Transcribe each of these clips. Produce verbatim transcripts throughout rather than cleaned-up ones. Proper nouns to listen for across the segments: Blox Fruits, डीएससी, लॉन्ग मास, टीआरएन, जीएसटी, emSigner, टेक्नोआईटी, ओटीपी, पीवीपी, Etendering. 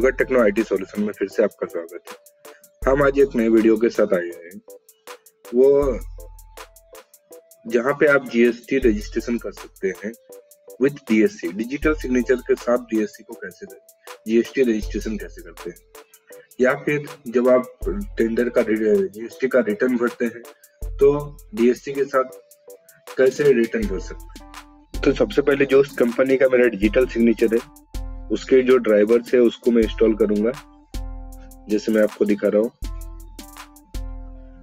स्वागत टेक्नोआईटी सॉल्यूशन में फिर से आपका स्वागत है। हम आज एक नए वीडियो के साथ आए हैं वो जहां पे आप जीएसटी रजिस्ट्रेशन कर सकते हैं विद डीएससी, डिजिटल सिग्नेचर के साथ डीएससी को कैसे जीएसटी रजिस्ट्रेशन कैसे करते हैं, या फिर जब आप टेंडर का जीएसटी का रिटर्न भरते हैं तो डीएससी के साथ कैसे रिटर्न भर सकते हैं। तो सबसे पहले जो उस कंपनी का मेरा डिजिटल सिग्नेचर है उसके जो ड्राइवर्स है उसको मैं इंस्टॉल करूंगा, जैसे मैं आपको दिखा रहा हूँ।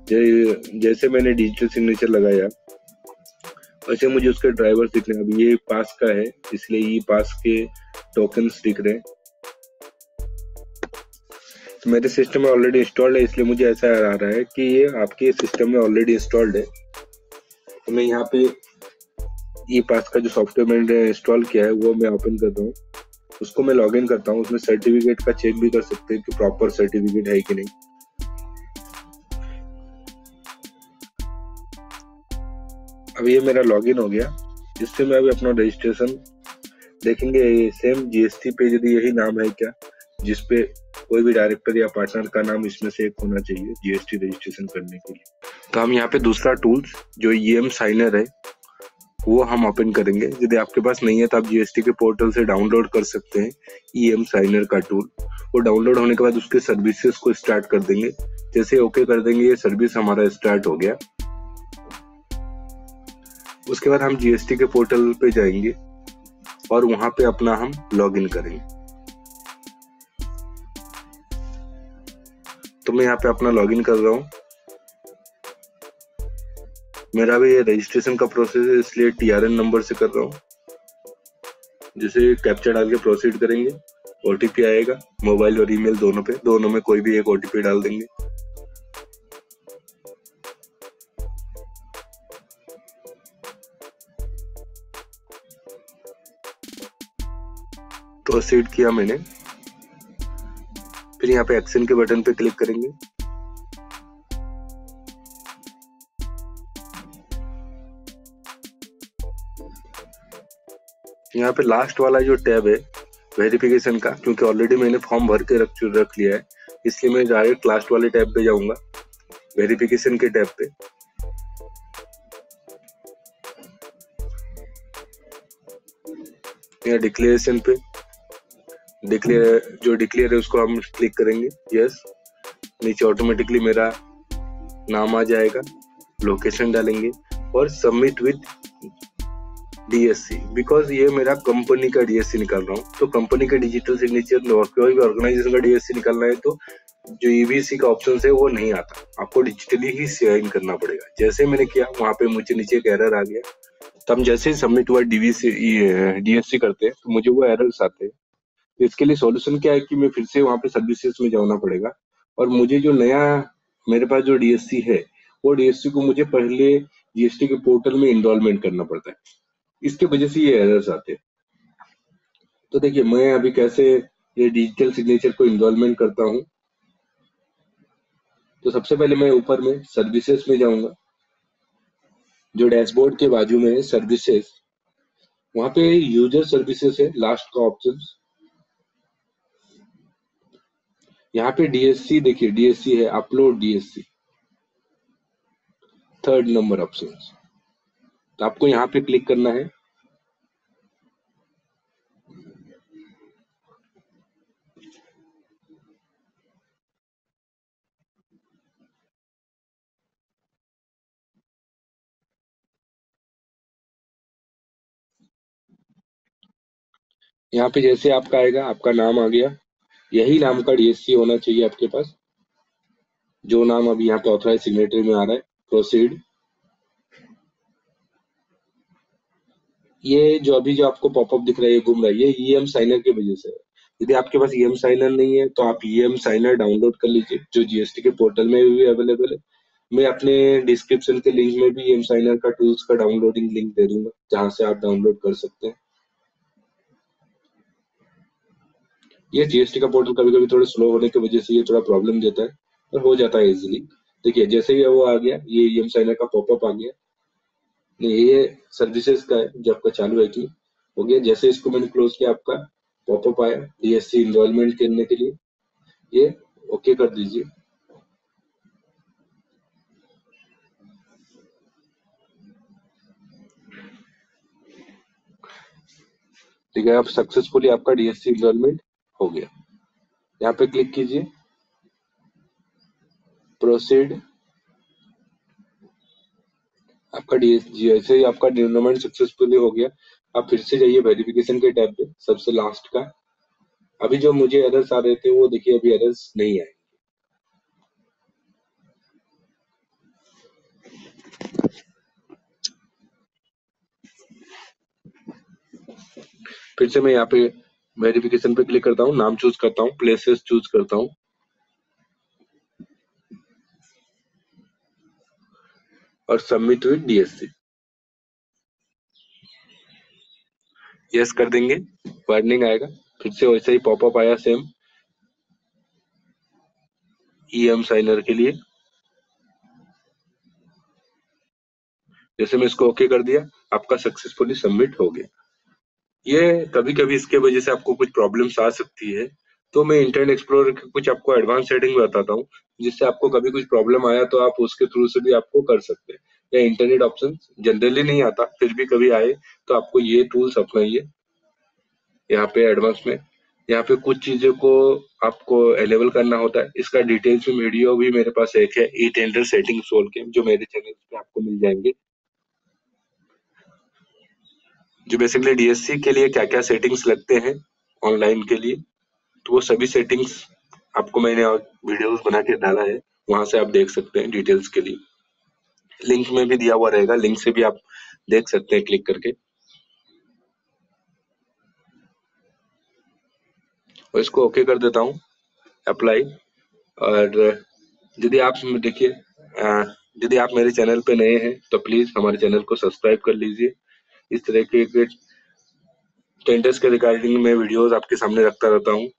जै, जैसे मैंने डिजिटल सिग्नेचर लगाया वैसे मुझे उसके ड्राइवर्स दिख रहे हैं। अब ये पास का है इसलिए ये पास के टोकन्स दिख रहे हैं। तो मेरे सिस्टम में ऑलरेडी इंस्टॉल्ड है इसलिए मुझे ऐसा आ रहा है कि ये आपके सिस्टम में ऑलरेडी इंस्टॉल्ड है। तो मैं यहाँ पे ये पास का जो सॉफ्टवेयर मैंने इंस्टॉल किया है वो मैं ओपन करता हूँ, उसको मैं लॉग इन करता हूँ। उसमें सर्टिफिकेट का चेक भी कर सकते हैं कि प्रॉपर सर्टिफिकेट है कि नहीं। अब ये मेरा लॉग इन हो गया, इससे मैं अभी अपना रजिस्ट्रेशन देखेंगे। सेम जीएसटी पे यदि यही नाम है क्या, जिसपे कोई भी डायरेक्टर या पार्टनर का नाम इसमें से एक होना चाहिए जीएसटी रजिस्ट्रेशन करने के लिए। तो हम यहाँ पे दूसरा टूल्स जो emSigner है वो हम ओपन करेंगे। यदि आपके पास नहीं है तो आप जीएसटी के पोर्टल से डाउनलोड कर सकते हैं emSigner का टूल। वो डाउनलोड होने के बाद उसके सर्विसेज को स्टार्ट कर देंगे। जैसे ओके कर देंगे ये सर्विस हमारा स्टार्ट हो गया। उसके बाद हम जीएसटी के पोर्टल पे जाएंगे और वहां पे अपना हम लॉगिन करेंगे। तो मैं यहाँ पे अपना लॉगिन कर रहा हूँ। मेरा भी रजिस्ट्रेशन का प्रोसेस है इसलिए टीआरएन नंबर से कर रहा हूँ। जैसे कैप्चा डाल के प्रोसीड करेंगे, ओटीपी आएगा मोबाइल और ईमेल दोनों पे, दोनों में कोई भी एक ओटीपी डाल देंगे। प्रोसीड किया मैंने, फिर यहाँ पे एक्शन के बटन पे क्लिक करेंगे। यहाँ पे लास्ट वाला जो टैब है वेरिफिकेशन का, क्योंकि ऑलरेडी मैंने फॉर्म भर के रख रख लिया है इसलिए मैं डायरेक्ट लास्ट वाले टैब पे जाऊंगा, वेरिफिकेशन के टैब पे। यहाँ डिक्लेरेशन पे डिक्लेयर जो डिक्लेयर है उसको हम क्लिक करेंगे यस। नीचे ऑटोमेटिकली मेरा नाम आ जाएगा, लोकेशन डालेंगे और सबमिट विद डीएससी, बिकॉज ये मेरा कंपनी का डीएससी निकाल रहा हूँ। तो कंपनी का डिजिटल सिग्नेचर और कोई भी ऑर्गेनाइजेशन का डीएससी निकालना है तो जो ईबीसी का ऑप्शन है वो नहीं आता, आपको डिजिटली ही साइन करना पड़ेगा। जैसे मैंने किया वहां पे मुझे नीचे एक एरर आ गया। तो हम जैसे ही सबमिट हुआ डीवीसी डीएससी करते हैं तो मुझे वो एरर्स आते हैं। तो इसके लिए सोल्यूशन क्या है कि मैं फिर से वहाँ पे सर्विसेज में जाना पड़ेगा और मुझे जो नया मेरे पास जो डीएससी है वो डीएससी को मुझे पहले जीएसटी के पोर्टल में इनरोलमेंट करना पड़ता है, इसकी वजह से ये एरर्स आते हैं। तो देखिए मैं अभी कैसे ये डिजिटल सिग्नेचर को इनरोलमेंट करता हूँ। तो सबसे पहले मैं ऊपर में सर्विसेज में जाऊंगा, जो डैशबोर्ड के बाजू में है सर्विसेज, वहां पे यूजर सर्विसेज है लास्ट का ऑप्शन। यहाँ पे डीएससी देखिए डीएससी है, upload डीएससी third number option. तो आपको यहाँ पे क्लिक करना है। यहाँ पे जैसे आपका आएगा आपका नाम आ गया, यही नाम का डीएससी होना चाहिए आपके पास, जो नाम अभी यहाँ पे ऑथराइज सिग्नेटरी में आ रहा है। प्रोसीड ये जो अभी जो आपको पॉपअप दिख रहा है ये घूम रहा है, ये emSigner की वजह से है। यदि आपके पास emSigner नहीं है तो आप emSigner डाउनलोड कर लीजिए, जो जीएसटी के पोर्टल में भी अवेलेबल है। मैं अपने डिस्क्रिप्शन के लिंक में भी emSigner का टूल्स का डाउनलोडिंग लिंक दे दूंगा, जहां से आप डाउनलोड कर सकते हैं। ये जीएसटी का पोर्टल कभी कभी थोड़ा स्लो होने की वजह से ये थोड़ा प्रॉब्लम देता है और हो जाता है इजिली। देखिए जैसे ही वो आ गया ये emSigner का पॉपअप आ गया, ये सर्विसेज का है जो आपका चालू है कि हो गया। जैसे इसको मैंने क्लोज किया आपका पॉपअप आया डीएससी इनरोलमेंट करने के लिए, ये ओके कर दीजिए। ठीक है, आप सक्सेसफुली आपका डीएससी इनरोलमेंट हो गया। यहाँ पे क्लिक कीजिए, प्रोसीड। आपका डीएससी जैसे आपका इनरोलमेंट सक्सेसफुली हो गया, आप फिर से जाइए वेरिफिकेशन के टैब पे, सबसे लास्ट का। अभी जो मुझे एरर्स आ रहे थे वो देखिए अभी एरर्स नहीं आए। फिर से मैं यहाँ पे वेरिफिकेशन पे क्लिक करता हूँ, नाम चूज करता हूँ, प्लेसेस चूज करता हूँ। और सबमिट विद डीएससी यस कर देंगे, वार्निंग आएगा। फिर से वैसे ही पॉपअप आया सेम ईएम साइनर के लिए। जैसे मैं इसको ओके कर दिया, आपका सक्सेसफुली सबमिट हो गया। ये कभी कभी इसके वजह से आपको कुछ प्रॉब्लम्स आ सकती है, तो मैं इंटरनेट एक्सप्लोरर के कुछ आपको एडवांस सेटिंग बताता हूँ, जिससे आपको कभी कुछ प्रॉब्लम आया तो आप उसके थ्रू से भी आपको कर सकते हैं। या इंटरनेट ऑप्शन जनरली नहीं आता, फिर भी कभी आए तो आपको ये टूल्स अपनाइए। यहाँ पे एडवांस में यहाँ पे कुछ चीजों को आपको अवेलेबल करना होता है, इसका डिटेल्स में वीडियो भी मेरे पास एक है ई टेंडर सेटिंग्स बोल के, जो मेरे चैनल पे आपको मिल जाएंगे, जो बेसिकली डीएससी के लिए क्या क्या सेटिंग्स लगते हैं ऑनलाइन के लिए, तो वो सभी सेटिंग्स आपको मैंने और वीडियोस बना के डाला है, वहां से आप देख सकते हैं डिटेल्स के लिए। लिंक में भी दिया हुआ रहेगा, लिंक से भी आप देख सकते हैं क्लिक करके। और इसको ओके कर देता हूँ, अप्लाई। और यदि आप देखिए यदि आप मेरे चैनल पे नए हैं तो प्लीज हमारे चैनल को सब्सक्राइब कर लीजिए। इस तरह के टेंडर्स के रिगार्डिंग में वीडियोस आपके सामने रखता रहता हूँ।